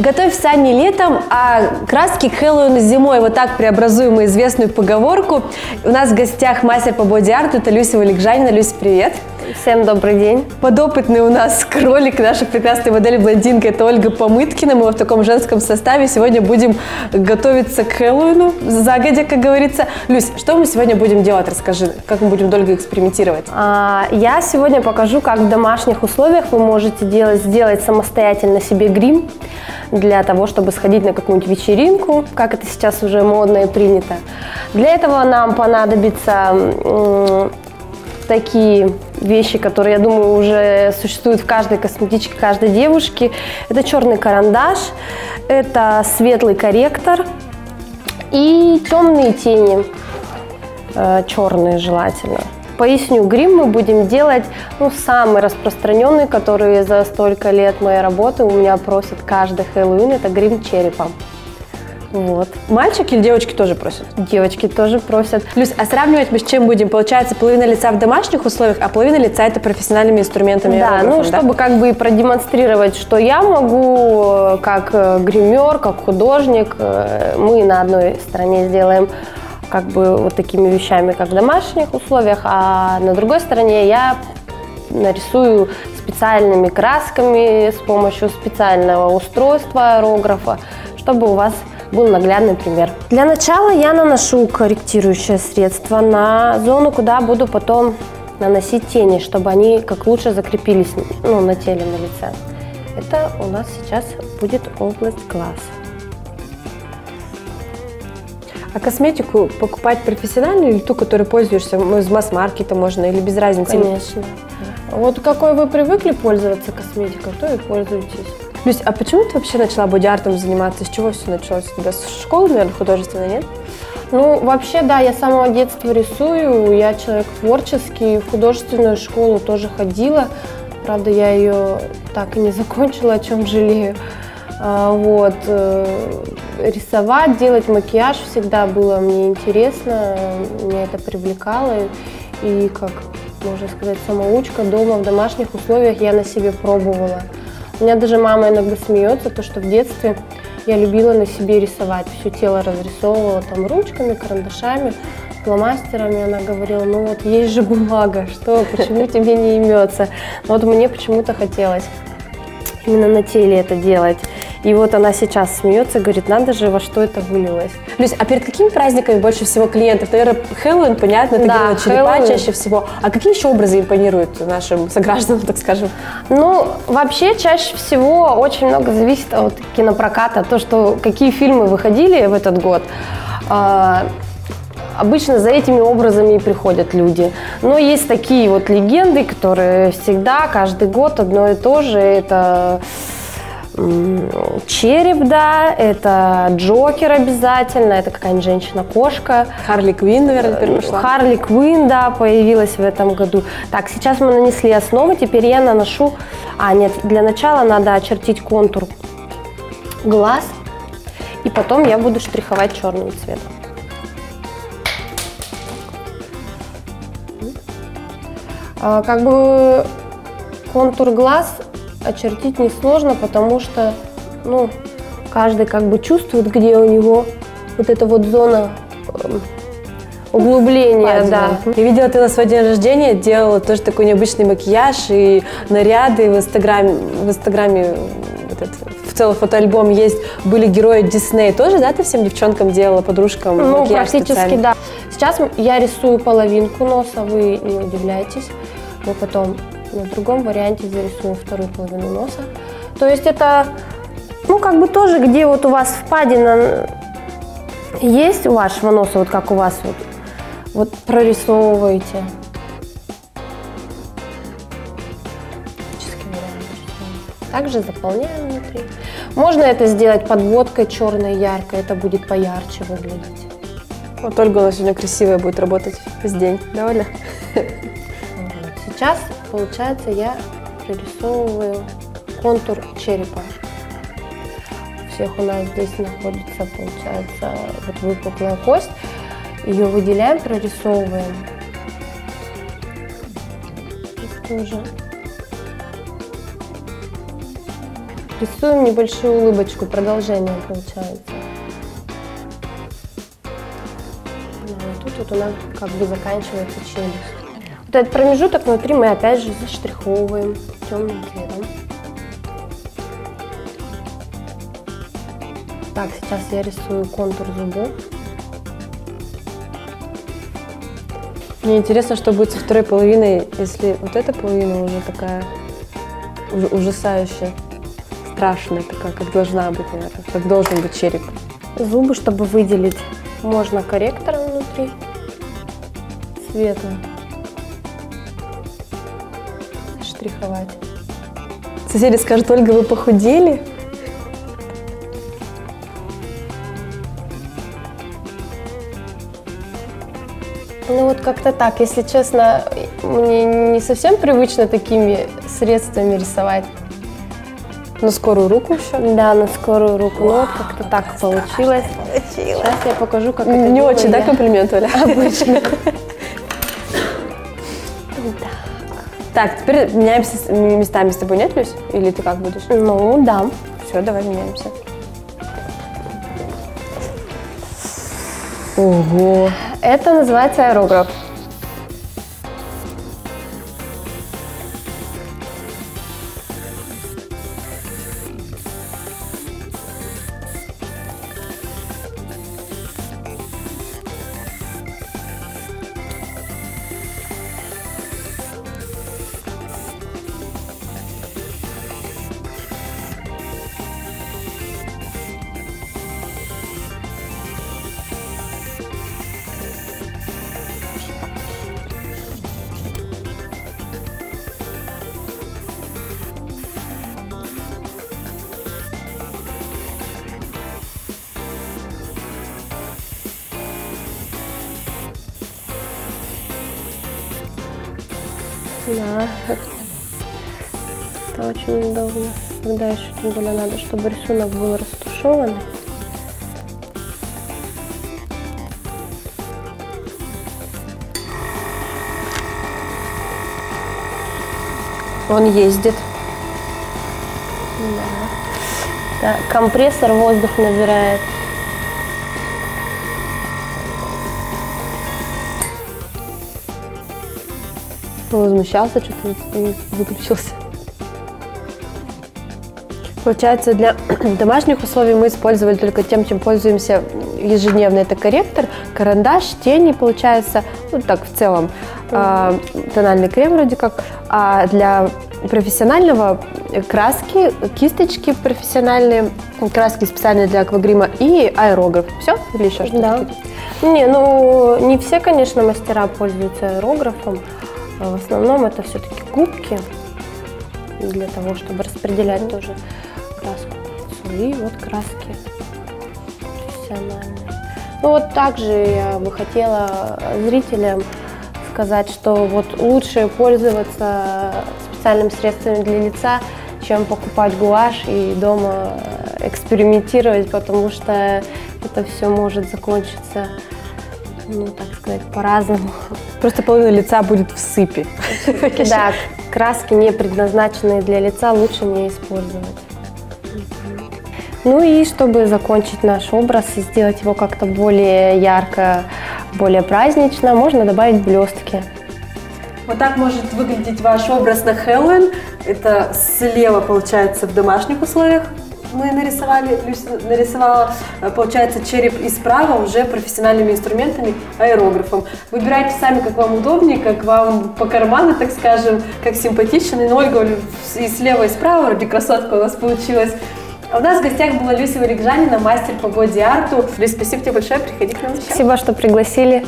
Готовь сани летом, а краски к Хэллоуину зимой. Вот так преобразуем мы известную поговорку. У нас в гостях мастер по боди-арту, это Люся Волегжанина. Люся, привет. Всем добрый день. Подопытный у нас кролик, наша прекрасная модель-блондинка, это Ольга Помыткина. Мы в таком женском составе сегодня будем готовиться к Хэллоуину, загодя, как говорится. Люсь, что мы сегодня будем делать? Расскажи, как мы будем долго экспериментировать. Я сегодня покажу, как в домашних условиях вы можете сделать самостоятельно себе грим для того, чтобы сходить на какую-нибудь вечеринку, как это сейчас уже модно и принято. Для этого нам понадобится такие вещи, которые, я думаю, уже существуют в каждой косметичке, каждой девушке. Это черный карандаш, это светлый корректор и темные тени, черные желательно. Поясню, грим мы будем делать, ну, самый распространенный, который за столько лет моей работы у меня просит каждый Хэллоуин, это грим черепа. Вот. Мальчики или девочки тоже просят? Девочки тоже просят. Люсь, а сравнивать мы с чем будем? Получается, половина лица в домашних условиях, а половина лица это профессиональными инструментами. Да, ну чтобы как бы продемонстрировать, что я могу как гример, как художник, мы на одной стороне сделаем как бы вот такими вещами, как в домашних условиях, а на другой стороне я нарисую специальными красками с помощью специального устройства аэрографа, чтобы у вас был наглядный пример. Для начала я наношу корректирующее средство на зону, куда буду потом наносить тени, чтобы они как лучше закрепились, ну, на теле, на лице. Это у нас сейчас будет область глаз. А косметику покупать профессиональную или ту, которой пользуешься, ну, из масс-маркета можно или без разницы? Конечно. Вот какой вы привыкли пользоваться косметикой, то и пользуетесь. Люсь, а почему ты вообще начала боди-артом заниматься? С чего все началось? У тебя с школы, наверное, художественной, нет? Ну, вообще, да, я с самого детства рисую, я человек творческий, в художественную школу тоже ходила. Правда, я ее так и не закончила, о чем жалею. Вот, рисовать, делать макияж всегда было мне интересно, меня это привлекало. И, как можно сказать, самоучка дома, в домашних условиях я на себе пробовала. У меня даже мама иногда смеется, то, что в детстве я любила на себе рисовать. Все тело разрисовывала там ручками, карандашами, фломастерами. Она говорила, ну вот есть же бумага, что, почему тебе не имется? Вот мне почему-то хотелось именно на теле это делать. И вот она сейчас смеется, говорит, надо же, во что это вылилось. Люсь, а перед какими праздниками больше всего клиентов? Наверное, Хэллоуин, понятно, это да, черепа чаще всего. А какие еще образы импонируют нашим согражданам, так скажем? Ну, вообще, чаще всего очень много зависит от кинопроката, то, что какие фильмы выходили в этот год. Обычно за этими образами и приходят люди. Но есть такие вот легенды, которые всегда, каждый год одно и то же. Это череп, да, это Джокер обязательно, это какая-нибудь женщина-кошка. Харли Квин, наверное, теперь пришла. Харли Квин, да, появилась в этом году. Так, сейчас мы нанесли основу, теперь я наношу... А, нет, для начала надо очертить контур глаз, и потом я буду штриховать черным цветом. Как бы контур глаз очертить несложно, потому что, ну, каждый как бы чувствует, где у него вот эта вот зона углубления. Да. Я видела, ты на свой день рождения делала тоже такой необычный макияж и наряды в инстаграме. В целом фотоальбом есть, были герои Дисней. Тоже, да, ты всем девчонкам делала, подружкам? Ну, практически, специально? Да. Сейчас я рисую половинку носа, вы не удивляйтесь. Мы потом на другом варианте зарисуем вторую половину носа. То есть это, ну, как бы тоже, где вот у вас впадина есть у вашего носа, вот как у вас вот прорисовываете. Также заполняем внутри. Можно это сделать подводкой черной, яркой, это будет поярче выглядеть. Вот Ольга у нас сегодня красивая будет работать весь день, да, Оля? Сейчас, получается, я прорисовываю контур черепа. У всех у нас здесь находится, получается, вот выпуклая кость. Ее выделяем, прорисовываем. И тоже. Рисуем небольшую улыбочку, продолжение получается. Вот тут вот у нас как бы заканчивается челюсть. Вот этот промежуток внутри мы опять же заштриховываем темным цветом. Так, сейчас я рисую контур зубов. Мне интересно, что будет со второй половиной, если вот эта половина уже такая ужасающая, страшная такая, как должна быть, наверное, как должен быть череп. Зубы, чтобы выделить, можно корректором внутри цвета штриховать. Соседи скажут: Ольга, вы похудели? Ну вот как-то так, если честно, мне не совсем привычно такими средствами рисовать. На скорую руку еще? Да, на скорую руку. Вау, вот как-то так получилось. Сейчас я покажу, как это делаю. Не очень, да, комплимент, Оля? Обычно. Так, теперь меняемся местами с тобой, нет, Люсь? Или ты как будешь? Ну, да. Все, давай меняемся. Ого! Это называется аэрограф. Да, это очень удобно, когда еще тем более надо, чтобы рисунок был растушеван. Он ездит. Да. Да, компрессор воздух набирает. Возмущался, что-то и выключился. Получается, для домашних условий мы использовали только тем, чем пользуемся ежедневно. Это корректор, карандаш, тени, получается, ну так в целом, тональный крем вроде как. А для профессионального краски, кисточки профессиональные, краски специальные для аквагрима и аэрограф. Все? Или еще что-то? Да. Не, ну не все, конечно, мастера пользуются аэрографом. В основном это все-таки губки, для того, чтобы распределять тоже краску. И вот краски профессиональные. Ну вот также я бы хотела зрителям сказать, что вот лучше пользоваться специальными средствами для лица, чем покупать гуашь и дома экспериментировать, потому что это все может закончиться, ну, так сказать, по-разному. Просто половина лица будет в сыпи. Да, краски, не предназначенные для лица, лучше не использовать. Ну и чтобы закончить наш образ и сделать его как-то более ярко, более празднично, можно добавить блестки. Вот так может выглядеть ваш образ на Хэллоуин. Это слева, получается, в домашних условиях. Мы нарисовали, Люся нарисовала, получается, череп, и справа уже профессиональными инструментами, аэрографом. Выбирайте сами, как вам удобнее, как вам по карману, так скажем, как симпатично. И Ольга и слева, и справа, вроде красотка у нас получилась. А у нас в гостях была Люся Волегжанина, мастер по боди-арту. Люся, спасибо тебе большое, приходи к нам еще. Спасибо, что пригласили.